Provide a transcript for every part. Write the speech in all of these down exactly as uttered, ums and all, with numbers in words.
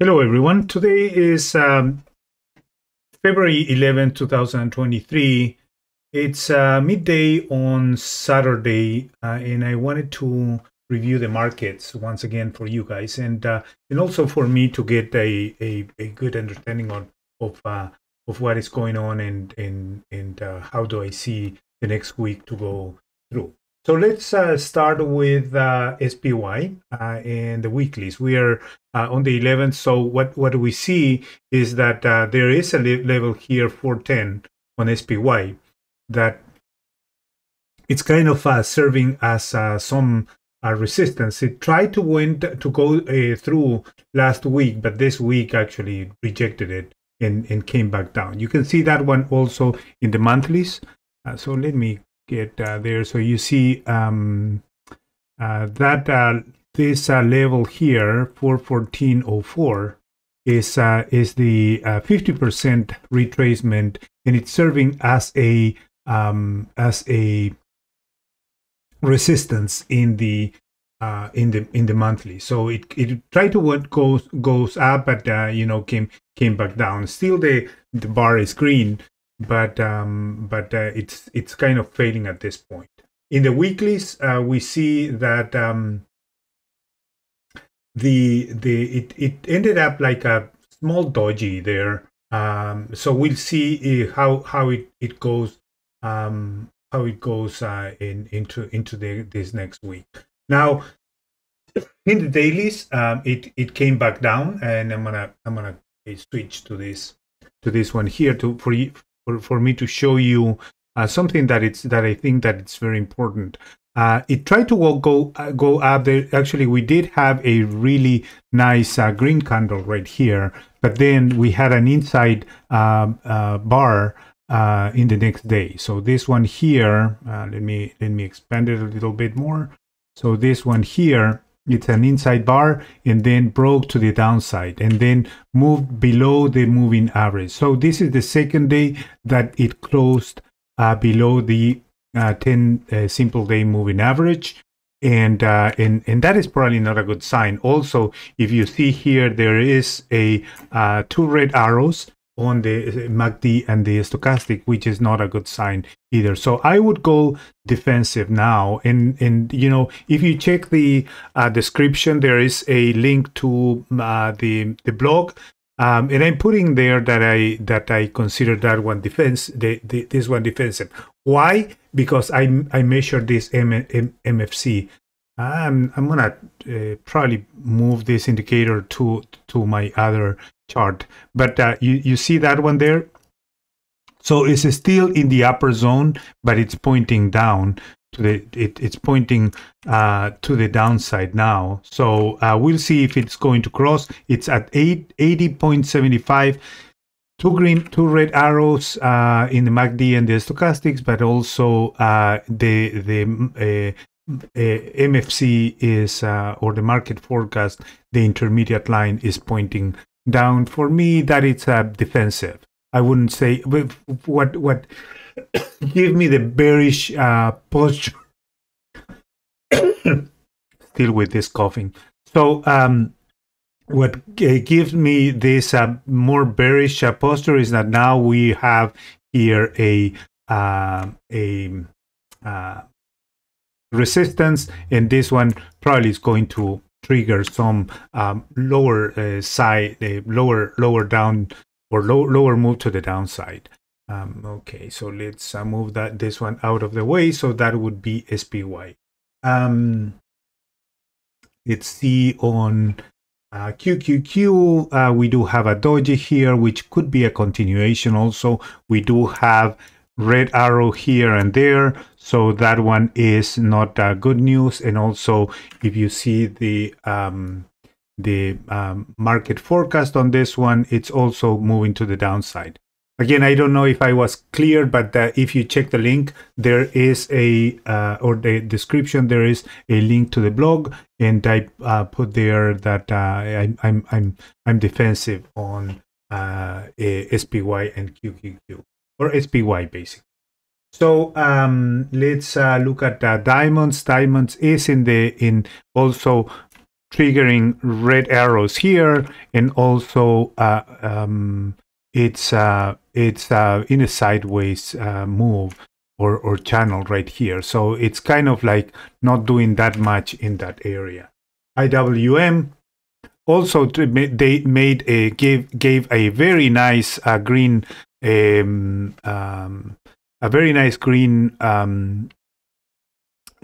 Hello everyone, today is um, February eleventh, two thousand twenty-three. It's uh, midday on Saturday uh, and I wanted to review the markets once again for you guys and uh, and also for me to get a, a, a good understanding on, of, uh, of what is going on and, and, and uh, how do I see the next week to go through. So let's uh, start with uh, S P Y uh, and the weeklies. We are uh, on the eleventh, so what, what we see is that uh, there is a le level here, four ten on S P Y, that it's kind of uh, serving as uh, some uh, resistance. It tried to, went, to go uh, through last week, but this week actually rejected it and, and came back down. You can see that one also in the monthlies. Uh, so let me get uh, there. So you see um, uh, that uh, this uh, level here, four fourteen oh four, is uh, is the uh, fifty percent retracement, and it's serving as a um, as a resistance in the uh, in the in the monthly. So it it tried to what goes goes up, but uh, you know came came back down. Still the the bar is green, but um but uh, it's it's kind of failing at this point. In the weeklies uh, we see that um the the it it ended up like a small dodgy there, um so we'll see how how it it goes, um how it goes uh in into into the this next week. Now in the dailies, um it it came back down, and i'm gonna i'm gonna switch to this to this one here to for you For, for me to show you uh, something that it's that I think that it's very important. Uh, it tried to go go, uh, go up there. Actually, we did have a really nice uh, green candle right here, but then we had an inside uh, uh, bar uh, in the next day. So this one here, uh, let me let me expand it a little bit more. So this one here, it's an inside bar and then broke to the downside and then moved below the moving average. So this is the second day that it closed uh, below the uh, ten uh, simple day moving average, and uh, and and that is probably not a good sign. Also, if you see here, there is a uh, two red arrows on the M A C D and the stochastic, which is not a good sign either. So I would go defensive now. And and you know, if you check the uh, description, there is a link to uh, the the blog, um, and I'm putting there that I that I consider that one defense, the, the, this one defensive. Why? Because I I measured this M F C. I'm I'm gonna uh, probably move this indicator to to my other chart, but uh, you you see that one there. So it's still in the upper zone, but it's pointing down to the it, it's pointing uh, to the downside now. So uh, we'll see if it's going to cross. It's at eight eighty point seven five. Two green, two red arrows uh, in the M A C D and the stochastics, but also uh, the the. Uh, Uh, M F C is uh, or the market forecast, the intermediate line is pointing down. For me, that it's a uh, defensive. I wouldn't say what what give me the bearish uh, posture. Still with this coughing. So um, what uh, gives me this uh, more bearish uh, posture is that now we have here a uh, a. Uh, resistance, and this one probably is going to trigger some um, lower uh, side, uh, lower lower down or low, lower move to the downside. Um, okay, so let's uh, move that this one out of the way. So that would be S P Y. Um, let's see on uh, Q Q Q. Uh, we do have a doji here, which could be a continuation. Also, we do have red arrow here and there, so that one is not uh, good news. And also, if you see the um the um, market forecast on this one, it's also moving to the downside again. I don't know if I was clear, but uh, if you check the link, there is a uh, or the description, there is a link to the blog, and I uh, put there that uh, I, I'm I'm I'm defensive on uh, S P Y and Q Q Q. Or S P Y basically. So um, let's uh, look at uh, Diamonds. Diamonds is in the in also triggering red arrows here, and also uh, um, it's uh, it's uh, in a sideways uh, move or or channel right here. So it's kind of like not doing that much in that area. I W M also, they made a gave gave a very nice uh, green um, um, a very nice green um,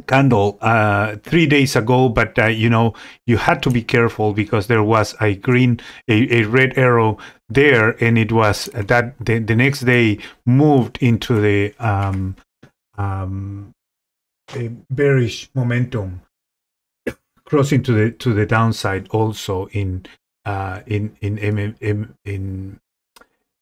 candle uh, three days ago, but uh, you know, you had to be careful because there was a green a, a red arrow there, and it was that the, the next day moved into the um, um, a bearish momentum, crossing to the to the downside also in uh, in in in in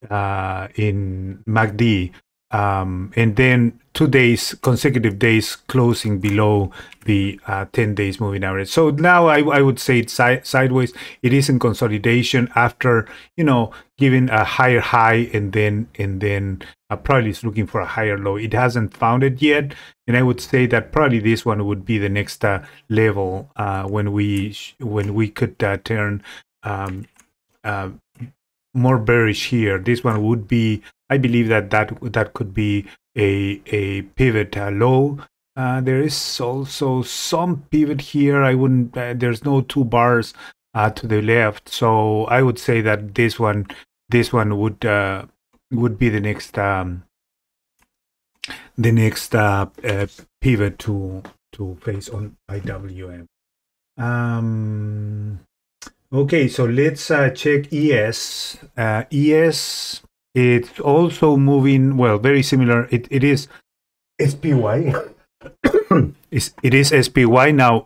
uh, in M A C D. Um, and then two days, consecutive days closing below the uh, ten days moving average. So now I, I would say it's si sideways. It is in consolidation after, you know, giving a higher high, and then and then uh, probably it's looking for a higher low. It hasn't found it yet, and I would say that probably this one would be the next uh, level uh, when we sh when we could uh, turn um, uh, more bearish here. This one would be, I believe that that, that could be a, a pivot uh, low. Uh, there is also some pivot here. I wouldn't, uh, there's no two bars uh, to the left. So I would say that this one, this one would, uh, would be the next, um, the next uh, uh, pivot to, to face on I W M. Um, okay, so let's uh, check E S. Uh, E S. It's also moving, well, very similar. It, it is S P Y. It is S P Y. Now,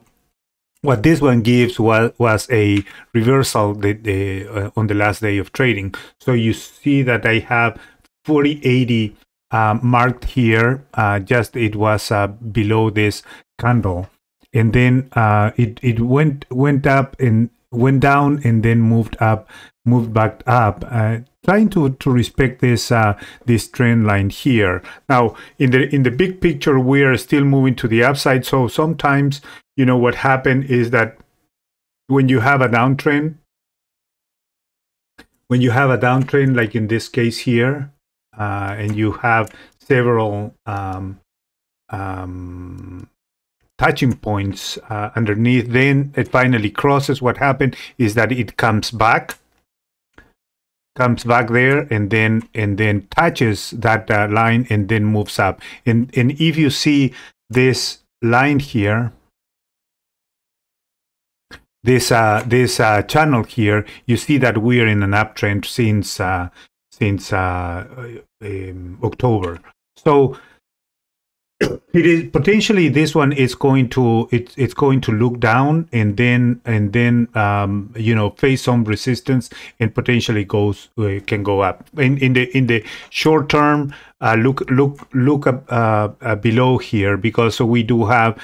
what this one gives was, was a reversal the, the, uh, on the last day of trading. So you see that I have forty eighty uh, marked here. Uh, just it was uh, below this candle. And then uh, it, it went, went up and went down, and then moved up, moved back up. Uh, trying to, to respect this uh, this trend line here. Now, in the in the big picture, we are still moving to the upside. So sometimes, you know, what happened is that when you have a downtrend, when you have a downtrend, like in this case here, uh, and you have several um, um, touching points uh, underneath, then it finally crosses. What happened is that it comes back. comes back there, and then and then touches that uh, line, and then moves up. And and if you see this line here, this uh this uh channel here, you see that we are in an uptrend since uh since uh um, October. So it is potentially this one is going to it's it's going to look down, and then and then um, you know, face some resistance, and potentially goes uh, can go up in in the in the short term. Uh, look look look up uh, uh, below here, because we do have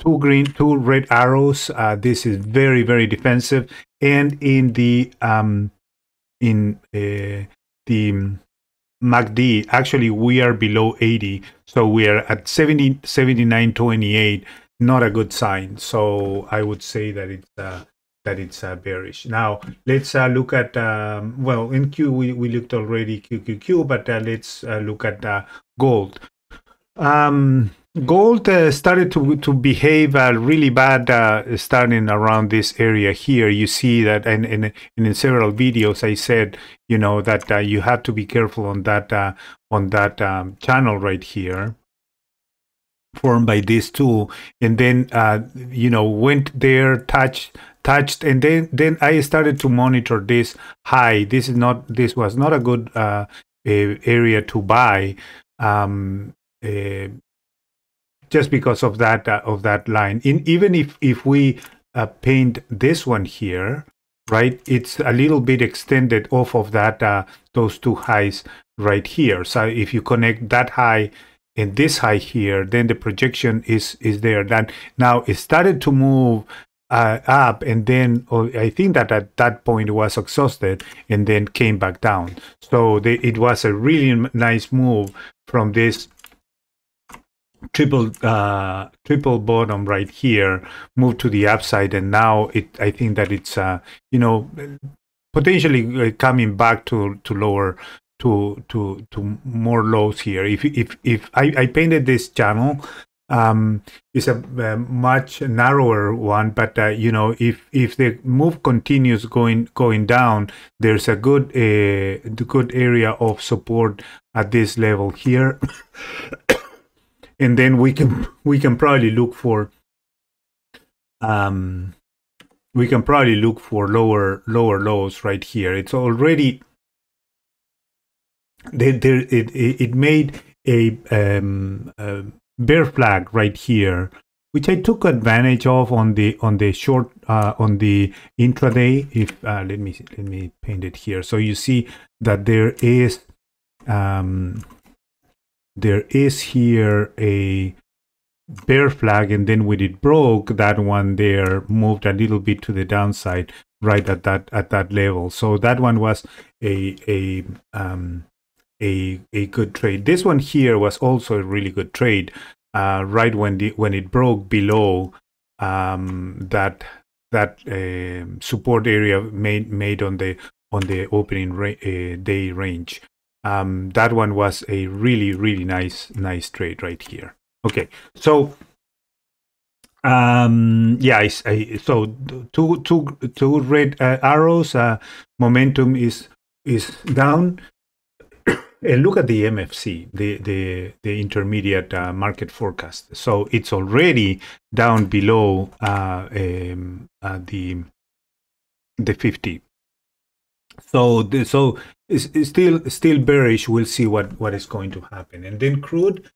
two green two red arrows. Uh, this is very very defensive, and in the um, in uh, the M A C D, actually we are below eighty, so we are at seventy, seventy-nine twenty-eight. Not a good sign. So I would say that it's uh, that it's uh, bearish. Now let's uh, look at um, well, in Q we, we looked already Q Q Q, but uh, let's uh, look at uh, gold. Um, gold uh, started to to behave uh, really bad uh, starting around this area here. You see that, and and, and in several videos I said, you know, that uh, you have to be careful on that uh, on that um, channel right here, formed by these two, and then uh, you know, went there, touched, touched, and then then I started to monitor this high. This is not, this was not a good uh, area to buy, um, uh, just because of that uh, of that line. In even if if we uh, paint this one here, right, it's a little bit extended off of that uh, those two highs right here. So if you connect that high and this high here, then the projection is is there. That now it started to move uh, up, and then oh, I think that at that point it was exhausted, and then came back down. So they, it was a really nice move from this triple uh, triple bottom right here, moved to the upside, and now it I think that it's uh, you know, potentially coming back to to lower to to to more lows here. If if if I, I painted this channel, um, it's a, a much narrower one, but uh, you know, if if the move continues going going down, there's a good a uh, good area of support at this level here. And then we can we can probably look for um we can probably look for lower lower lows right here. It's already there. It it made a, um, a bear flag right here, which I took advantage of on the on the short uh, on the intraday. If uh, let me let me paint it here. So you see that there is. Um, There is here a bear flag, and then when it broke, that one there moved a little bit to the downside, right at that at that level. So that one was a a um, a a good trade. This one here was also a really good trade, uh, right when the when it broke below um, that that uh, support area made made on the on the opening ra uh, day range. Um, that one was a really, really nice, nice trade right here. Okay, so um, yeah, I, I, so two, two, two red uh, arrows. Uh, momentum is is down. And look at the M F C, the the the intermediate uh, market forecast. So it's already down below uh, um, uh, the the fifty. So the, so it's, it's still still bearish. We'll see what what is going to happen. And then crude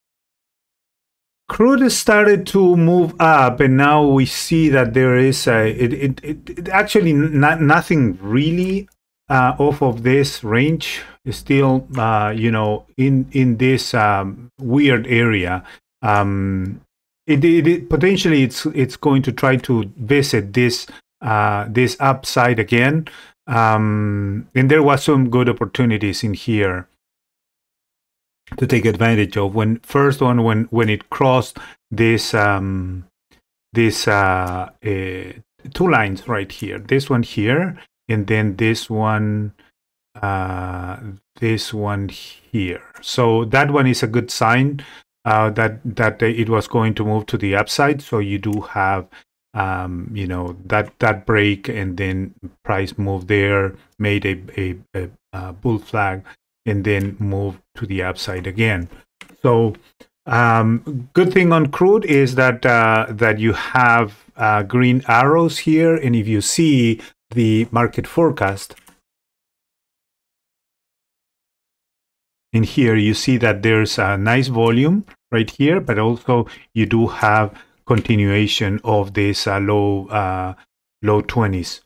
crude started to move up, and now we see that there is a it it, it, it actually not nothing really uh, off of this range. It's still uh, you know, in in this um, weird area. Um, it, it, it potentially it's it's going to try to visit this uh, this upside again. Um, and there was some good opportunities in here to take advantage of. When first one, when when it crossed this um, this uh, uh, two lines right here, this one here, and then this one, uh, this one here. So that one is a good sign uh, that that it was going to move to the upside. So you do have. Um, you know, that that break, and then price move there, made a, a, a, a bull flag, and then move to the upside again. So um, good thing on crude is that uh, that you have uh, green arrows here, and if you see the market forecast in here, you see that there's a nice volume right here, but also you do have continuation of this uh, low uh, low twenties.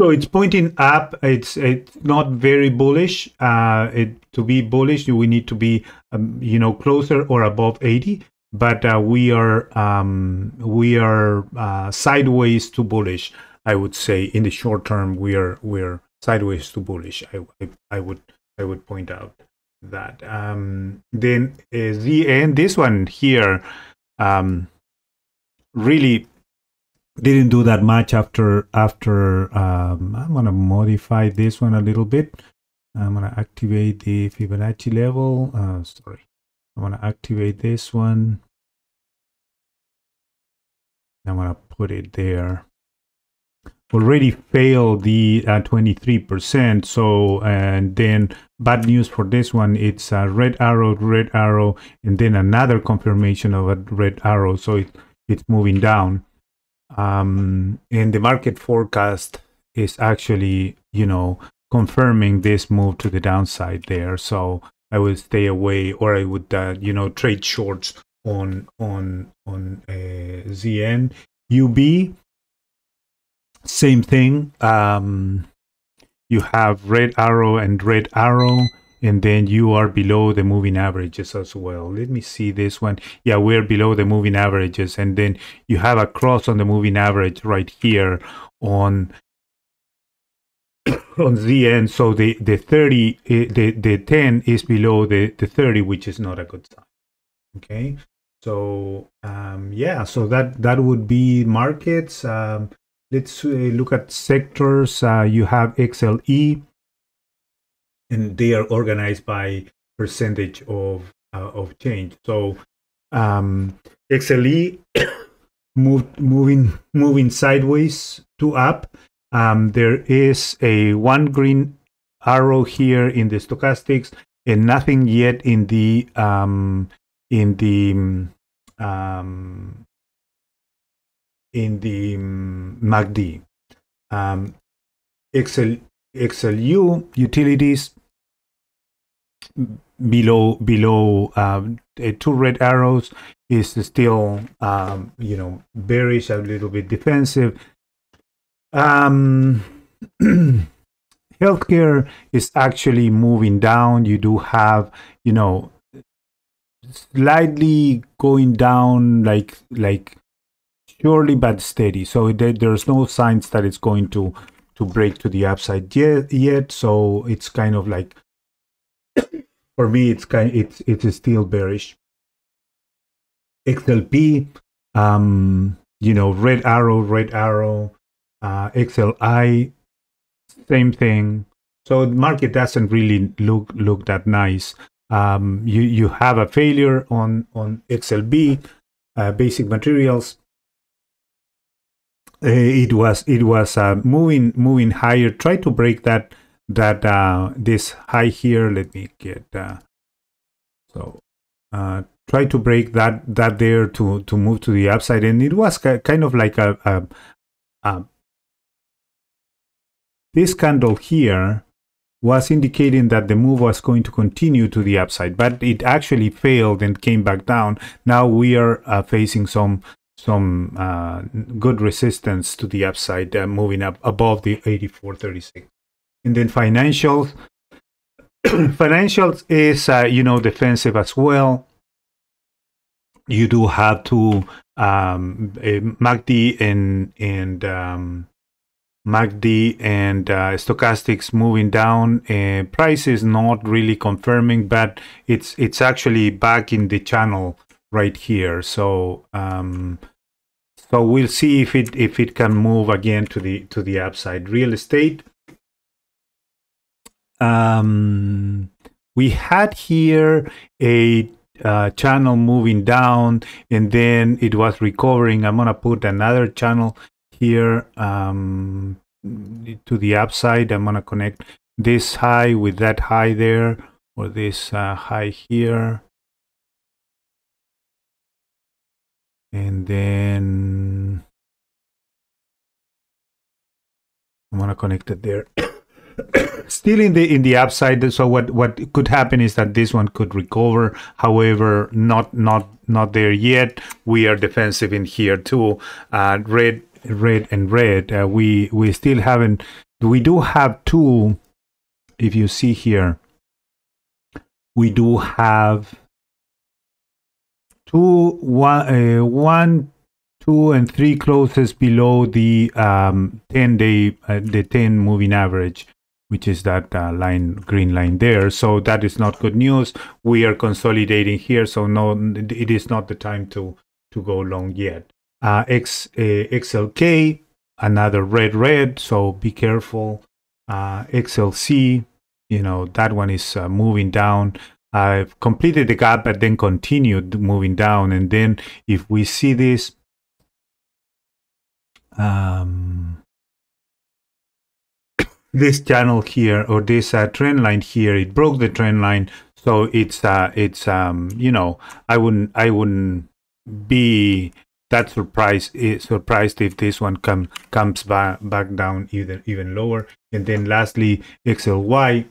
So it's pointing up. It's it's not very bullish. Uh, it, to be bullish, we need to be um, you know, closer or above eighty. But uh, we are um, we are uh, sideways to bullish. I would say in the short term we are we're sideways to bullish. I, I I would I would point out that. Um, then uh, Z N, this one here. Um, really didn't do that much after after um I'm gonna modify this one a little bit. I'm gonna activate the Fibonacci level. Uh sorry, I'm gonna activate this one. I'm gonna put it there. Already failed the uh, twenty-three percent. So and then bad news for this one. It's a red arrow, red arrow, and then another confirmation of a red arrow. So it it's moving down, um, and the market forecast is actually, you know, confirming this move to the downside there. So I would stay away, or I would, uh, you know, trade shorts on on on uh, Z N. U B, same thing. Um, you have red arrow and red arrow, and then you are below the moving averages as well. Let me see this one. Yeah, we're below the moving averages, and then you have a cross on the moving average right here on on Z N. So the the thirty, the the ten is below the the thirty, which is not a good sign. Okay, So um, yeah, so that that would be markets. Um, let's uh, look at sectors. Uh, you have X L E, and they are organized by percentage of uh, of change. So um, X L E moved moving moving sideways to up. Um, there is a one green arrow here in the stochastics, and nothing yet in the um, in the um, in the M A C D. Um, X L, X L U utilities below below um, two red arrows is still um, you know, bearish, a little bit defensive. Um, healthcare is actually moving down. You do have, you know, slightly going down, like like surely but steady. So there, there's no signs that it's going to to break to the upside yet yet. So it's kind of like, for me, it's kind of, it's it is still bearish. X L P, um, you know, red arrow, red arrow. Uh, X L I, same thing. So the market doesn't really look look that nice. Um, you you have a failure on on X L B, uh, basic materials. Uh, it was it was uh, moving moving higher. Try to break that that uh, this high here. Let me get uh, so. Uh, try to break that that there to to move to the upside, and it was kind of like a. a, a This candle here was indicating that the move was going to continue to the upside, but it actually failed and came back down. Now we are uh, facing some some uh, good resistance to the upside, uh, moving up above the eighty-four thirty-six. And then financials, financials is uh, you know, defensive as well. You do have to um, M A C D and and um, M A C D and uh, stochastics moving down, and uh, price is not really confirming, but it's it's actually back in the channel right here. So um, so we'll see if it if it can move again to the to the upside. Real estate. Um, we had here a uh, channel moving down, and then it was recovering. I'm gonna put another channel here um, to the upside. I'm gonna connect this high with that high there, or this uh, high here, and then I'm gonna connect it there. Still in the in the upside. So what what could happen is that this one could recover. However, not not not there yet. We are defensive in here too. Uh, red. red and red uh, we we still haven't we do have two. If you see here, we do have two one uh, one two and three closes below the um ten day uh, the ten moving average, which is that uh, line, green line there. So that is not good news. We are consolidating here, so no, it is not the time to to go long yet. Uh, X, uh, X L K, another red, red, so be careful. Uh, X L C, you know, that one is uh, moving down. I've completed the gap, but then continued moving down. And then if we see this, um, this channel here, or this uh, trend line here, it broke the trend line. So it's, uh, it's um, you know, I wouldn't, I wouldn't be... That surprise is surprised if this one come comes back back down either even lower. And then lastly, X L Y,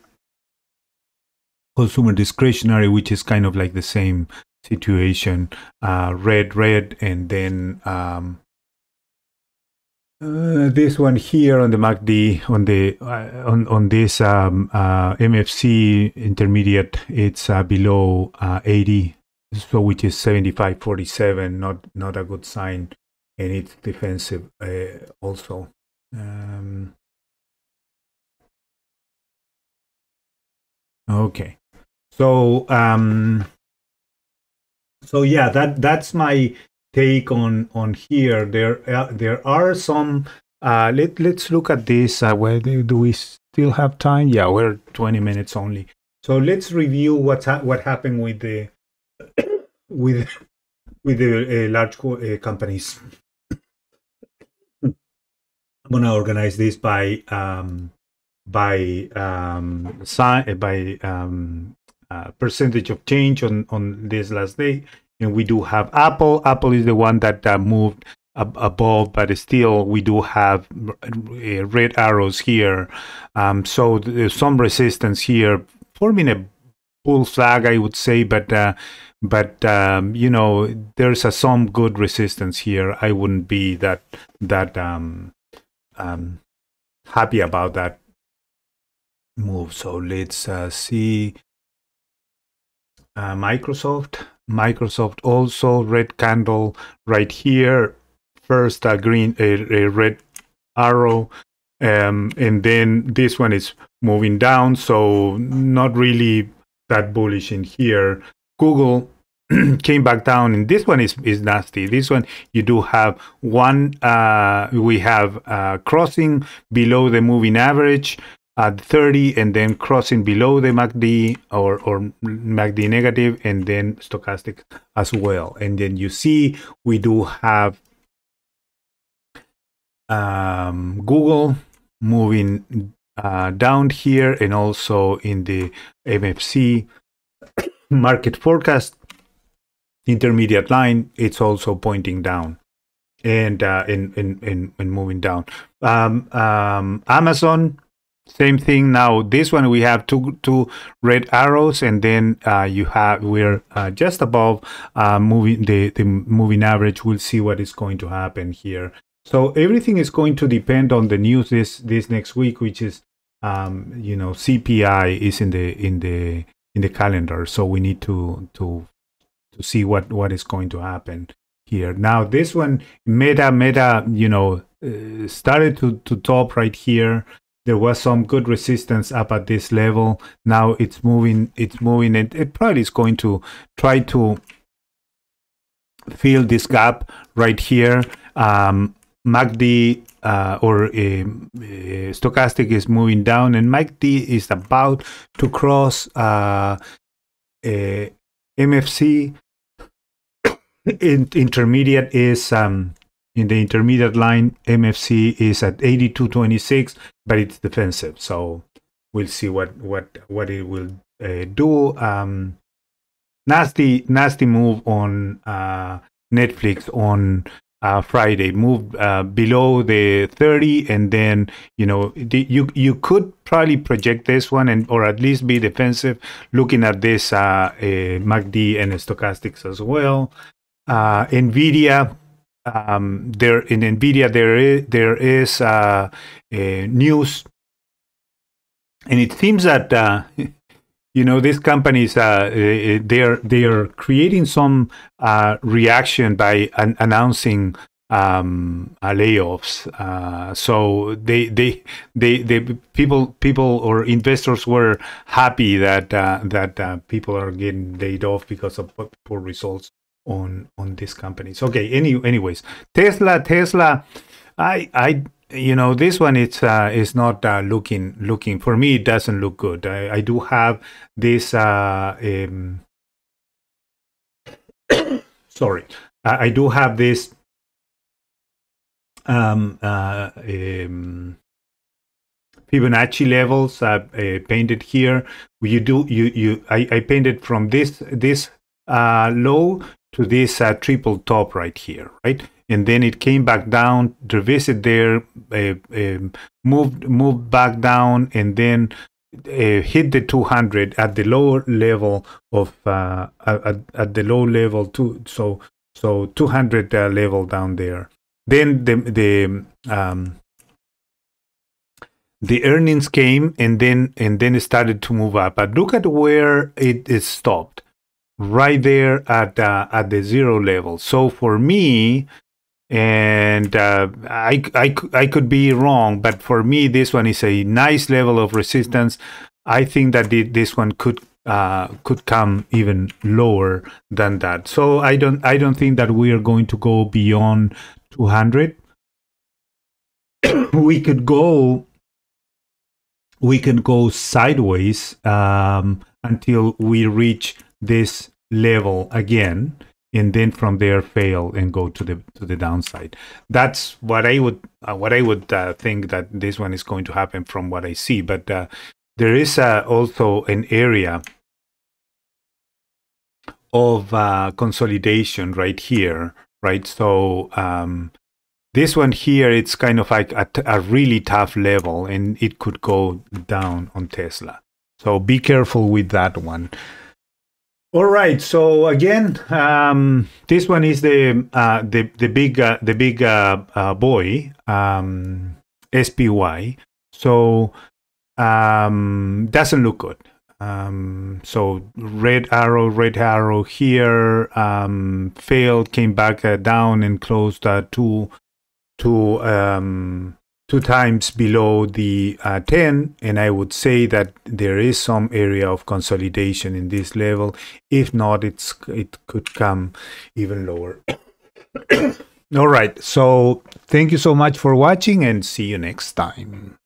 consumer discretionary, which is kind of like the same situation. Uh, red, red, and then um, uh, this one here on the M A C D, on the uh, on on this um, uh, M F C intermediate, it's uh, below uh, eighty. So which is seventy-five forty-seven, not not a good sign, and it's defensive uh, also. Um, okay, so um, So yeah, that that's my take on on here. There uh, there are some. Uh, let let's look at this. Uh, where do, do we still have time? Yeah, we're twenty minutes only. So let's review what's ha what happened with the with with the uh, large co uh, companies. I'm gonna organize this by um, by um, si by um, uh, percentage of change on on this last day, and we do have Apple. Apple is the one that uh, moved ab above, but still we do have uh, red arrows here. Um, so there's some resistance here, forming a bull flag, I would say, but uh, but um, you know, there's a, some good resistance here. I wouldn't be that that. Um, Um, happy about that move. So let's uh, see uh, Microsoft. Microsoft also red candle right here. First a green, a, a red arrow, um, and then this one is moving down. So not really that bullish in here. Google came back down, and this one is is nasty. This one you do have one uh we have uh crossing below the moving average at thirty, and then crossing below the M A C D or or M A C D negative, and then stochastic as well. And then you see we do have um Google moving uh down here, and also in the M F C market forecast intermediate line, it's also pointing down and uh in in in, in moving down. um um Amazon, same thing. Now this one we have two two red arrows, and then uh you have we're uh, just above uh moving the the moving average. We'll see what is going to happen here. So everything is going to depend on the news this this next week, which is um you know, C P I is in the in the in the calendar, so we need to to to see what what is going to happen here. Now this one, Meta, Meta, you know, uh, started to to top right here. There was some good resistance up at this level. Now it's moving, it's moving, and it probably is going to try to fill this gap right here. Um, M A C D uh, or uh, uh, stochastic is moving down, and M A C D is about to cross Uh, uh, M F C. In, intermediate is um, in the intermediate line. M F C is at eighty-two twenty-six, but it's defensive. So we'll see what what what it will uh, do. Um, nasty nasty move on uh, Netflix on uh, Friday. Moved uh, below the thirty, and then you know the, you you could probably project this one, and or at least be defensive looking at this uh, uh, M A C D and stochastics as well. Uh, Nvidia, um, there in Nvidia there is there is uh, a news, and it seems that uh, you know, these companies uh, they're they're creating some uh, reaction by an announcing um uh, layoffs. Uh so they they they they people people or investors were happy that uh that uh, people are getting laid off because of poor results on on these companies. Okay, any anyways Tesla Tesla I I you know, this one it's uh is not uh, looking looking for me. It doesn't look good. I, I do have this uh um sorry I, I do have this um uh um Fibonacci levels uh, uh painted here. You do you you I, I painted from this this uh low to this uh, triple top right here, right? And then it came back down, revisit there, uh, uh, moved moved back down, and then uh, hit the two hundred at the lower level of uh at, at the low level too. So so two hundred uh, level down there. Then the the um, the earnings came, and then and then it started to move up. But look at where it is stopped, right there at uh, at the zero level. So for me, and uh, I I I could be wrong, but for me this one is a nice level of resistance I think that the, this one could uh, could come even lower than that. So I don't I don't think that we are going to go beyond two hundred. We could go we can go sideways um, until we reach this level again, and then from there fail and go to the to the downside. That's what I would uh, what I would uh, think that this one is going to happen from what I see. But uh, there is uh, also an area of uh, consolidation right here, right? So um, this one here, it's kind of like a, a really tough level, and it could go down on Tesla. So be careful with that one. All right. So again, um, this one is the uh, the the big uh, the big uh, uh, boy, um, S P Y. So um, doesn't look good. Um, so red arrow, red arrow here, um, failed, came back uh, down and closed uh, two two um, two times below the uh, ten, and I would say that there is some area of consolidation in this level. If not, it's it could come even lower. All right, so thank you so much for watching, and see you next time.